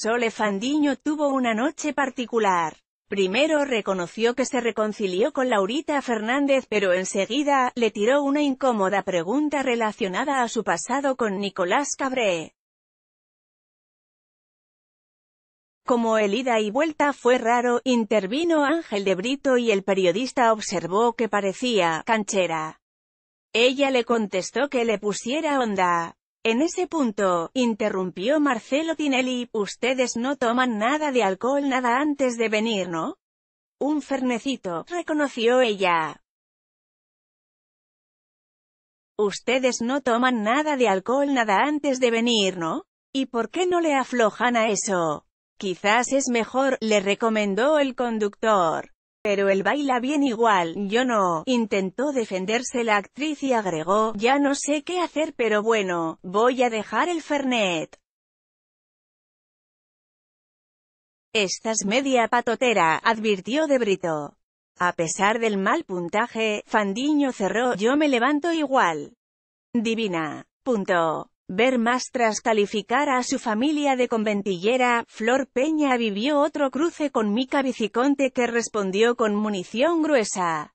Sole Fandiño tuvo una noche particular. Primero reconoció que se reconcilió con Laurita Fernández, pero enseguida le tiró una incómoda pregunta relacionada a su pasado con Nicolás Cabré. Como el ida y vuelta fue raro, intervino Ángel de Brito y el periodista observó que parecía canchera. Ella le contestó que le pusiera onda. En ese punto, interrumpió Marcelo Tinelli: ustedes no toman nada de alcohol, nada antes de venir, ¿no? Un fernecito, reconoció ella. Ustedes no toman nada de alcohol, nada antes de venir, ¿no? ¿Y por qué no le aflojan a eso? Quizás es mejor, le recomendó el conductor. Pero él baila bien igual, yo no. Intentó defenderse la actriz y agregó: ya no sé qué hacer, pero bueno, voy a dejar el fernet. Estás media patotera, advirtió de Brito. A pesar del mal puntaje, Fandiño cerró: yo me levanto igual. Divina. Punto. Ver más. Tras calificar a su familia de conventillera, Flor Peña vivió otro cruce con Mica Viciconte, que respondió con munición gruesa.